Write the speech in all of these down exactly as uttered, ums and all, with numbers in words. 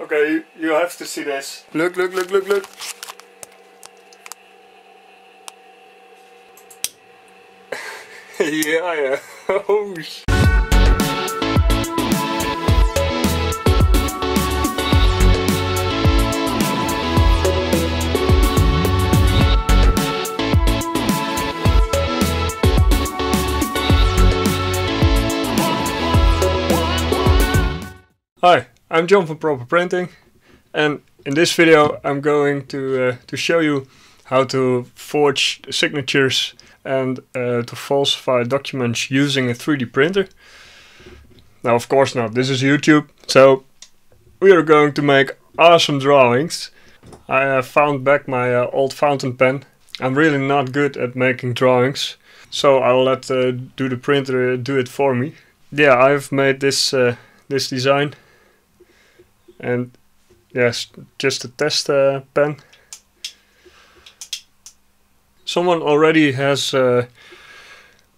Okay, you have to see this. Look, look, look, look, look. Yeah, yeah. Oh, shit. Hi, I'm John from Proper Printing, and in this video I'm going to uh, to show you how to forge signatures and uh, to falsify documents using a three D printer. Now, of course not, this is YouTube, so we are going to make awesome drawings. I uh, found back my uh, old fountain pen. I'm really not good at making drawings, so I'll let uh, do the printer do it for me. Yeah, I've made this uh, this design. And yes, just a test uh, pen. Someone already has uh,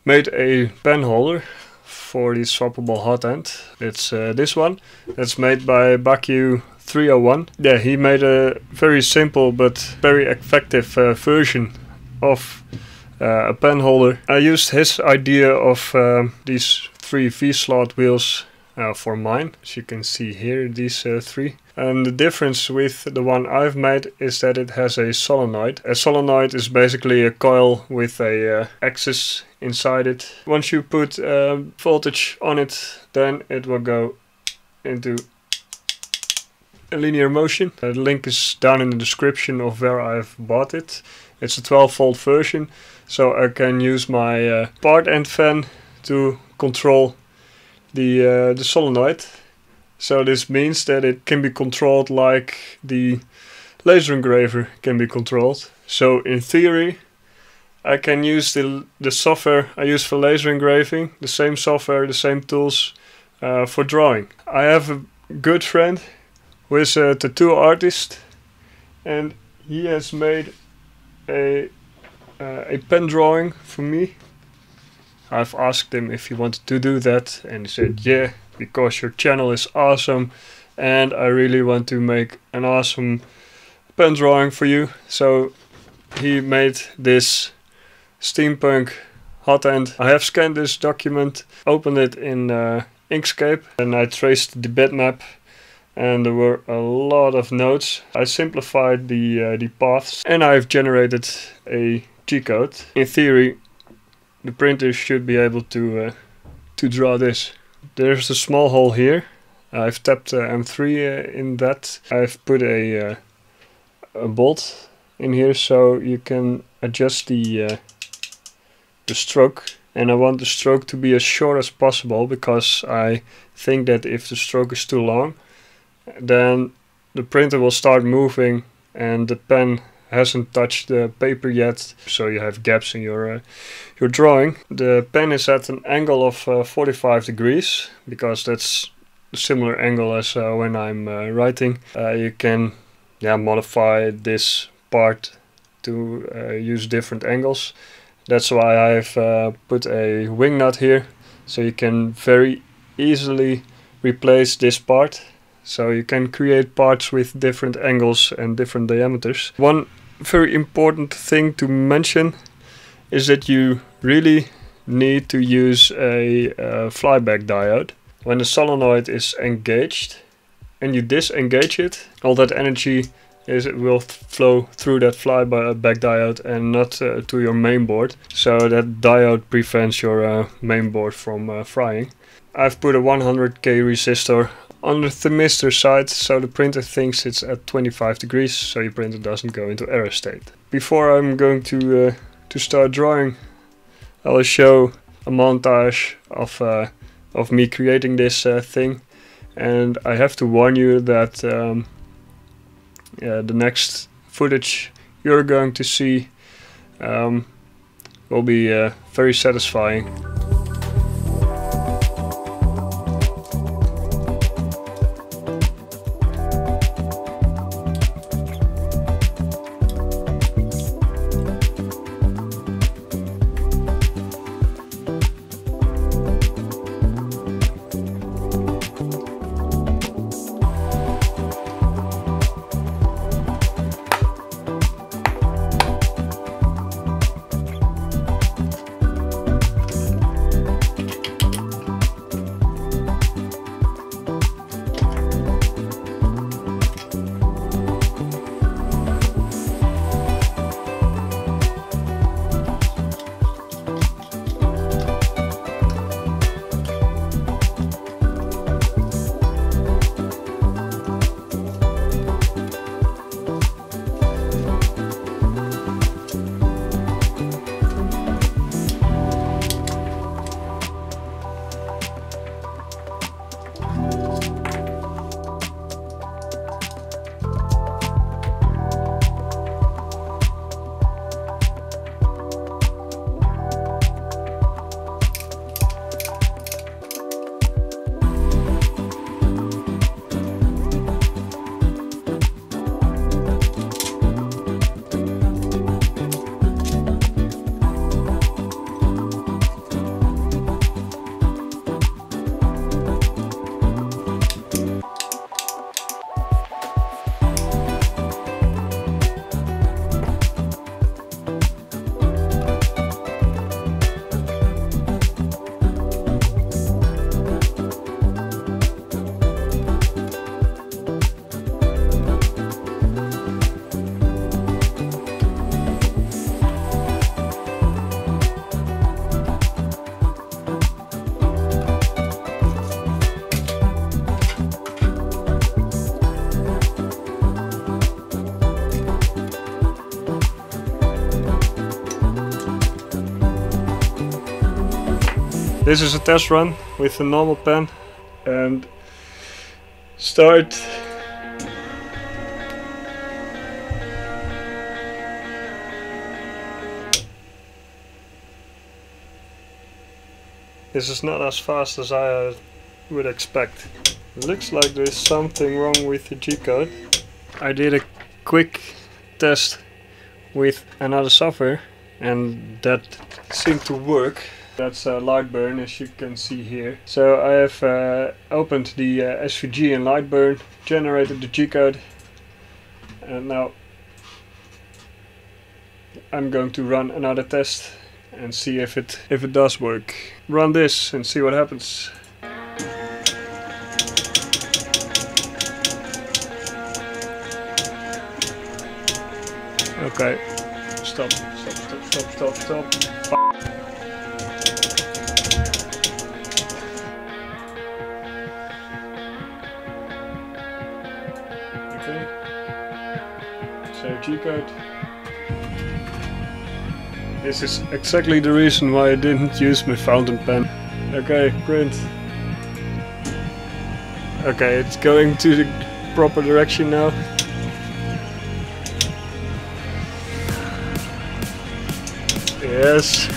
made a pen holder for the swappable hot end. It's uh, this one. It's made by Baku three oh one. Yeah, he made a very simple but very effective uh, version of uh, a pen holder. I used his idea of um, these three V-slot wheels Uh, for mine, as you can see here, these uh, three. And the difference with the one I've made is that it has a solenoid. A solenoid is basically a coil with a uh, axis inside it. Once you put uh, voltage on it, then it will go into a linear motion. The link is down in the description of where I've bought it. It's a twelve volt version, so I can use my uh, part end fan to control the uh, the solenoid. So this means that it can be controlled like the laser engraver can be controlled. So in theory I can use the, the software I use for laser engraving, the same software, the same tools uh, for drawing. I have a good friend who is a tattoo artist, and he has made a, uh, a pen drawing for me. I've asked him if he wanted to do that, and he said yeah, because your channel is awesome and I really want to make an awesome pen drawing for you. So he made this steampunk hot end. I have scanned this document, opened it in uh, Inkscape, and I traced the bitmap, and there were a lot of nodes. I simplified the, uh, the paths, and I've generated a G-code. In theory the printer should be able to uh, to draw this. There's a small hole here. I've tapped uh, M three uh, in that. I've put a, uh, a bolt in here so you can adjust the uh, the stroke. And I want the stroke to be as short as possible, because I think that if the stroke is too long, then the printer will start moving and the pen hasn't touched the paper yet, so you have gaps in your uh, your drawing. The pen is at an angle of uh, forty-five degrees, because that's a similar angle as uh, when I'm uh, writing. Uh, you can yeah modify this part to uh, use different angles. That's why I've uh, put a wing nut here, so you can very easily replace this part. So you can create parts with different angles and different diameters. One very important thing to mention is that you really need to use a uh, flyback diode. When the solenoid is engaged and you disengage it, all that energy is it will flow through that flyback diode and not uh, to your mainboard. So that diode prevents your uh, mainboard from uh, frying. I've put a one hundred K resistor on the thermistor side, so the printer thinks it's at twenty-five degrees, so your printer doesn't go into error state. Before I'm going to uh, to start drawing, I will show a montage of uh, of me creating this uh, thing, and I have to warn you that um, uh, the next footage you're going to see um, will be uh, very satisfying. This is a test run with a normal pen and start. This is not as fast as I would expect. Looks like there's something wrong with the G-code. I did a quick test with another software and that seemed to work. That's uh, Lightburn, as you can see here. So I have uh, opened the uh, S V G in Lightburn, generated the G-code, and now I'm going to run another test and see if it if it does work. Run this and see what happens. Okay, stop, stop, stop, stop, stop, stop. So G-code. This is exactly the reason why I didn't use my fountain pen. Okay, print. Okay, it's going to the proper direction now. Yes.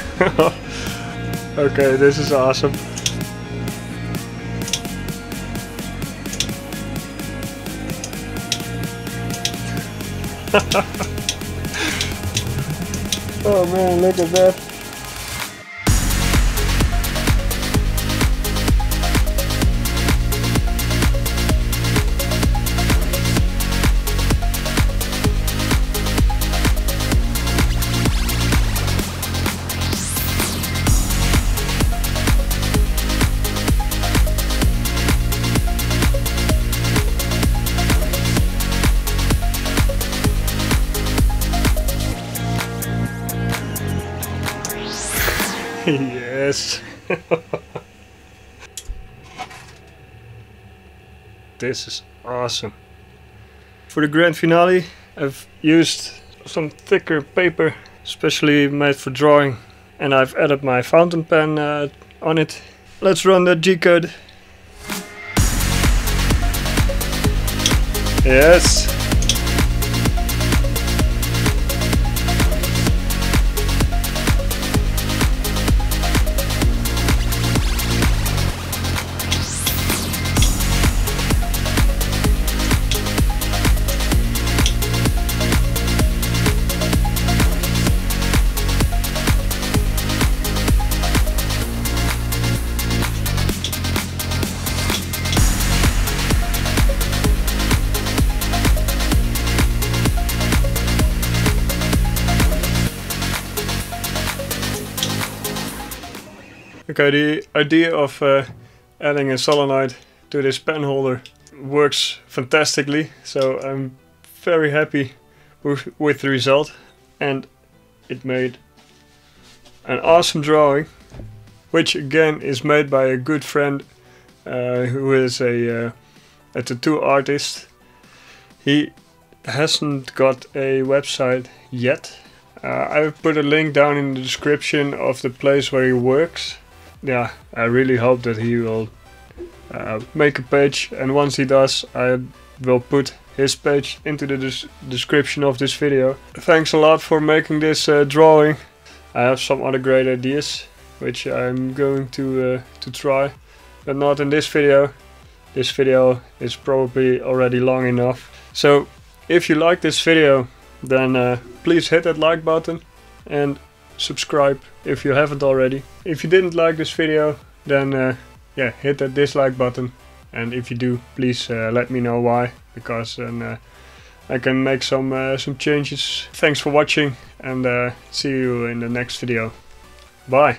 Okay, this is awesome. Oh man, look at that. Yes. This is awesome. For the grand finale, I've used some thicker paper, especially made for drawing, and I've added my fountain pen uh, on it. Let's run that G-code. Yes. Okay, the idea of uh, adding a solenoid to this pen holder works fantastically, so I'm very happy with the result, and it made an awesome drawing, which again is made by a good friend uh, who is a, uh, a tattoo artist. He hasn't got a website yet. uh, I will put a link down in the description of the place where he works. Yeah, I really hope that he will uh, make a page, and once he does, I will put his page into the des description of this video. Thanks a lot for making this uh, drawing. I have some other great ideas, which I'm going to, uh, to try, but not in this video. This video is probably already long enough. So, if you like this video, then uh, please hit that like button and subscribe if you haven't already. If you didn't like this video, then uh, yeah, hit that dislike button, and if you do, please uh, let me know why, because then uh, I can make some uh, some changes. Thanks for watching, and uh, see you in the next video. Bye.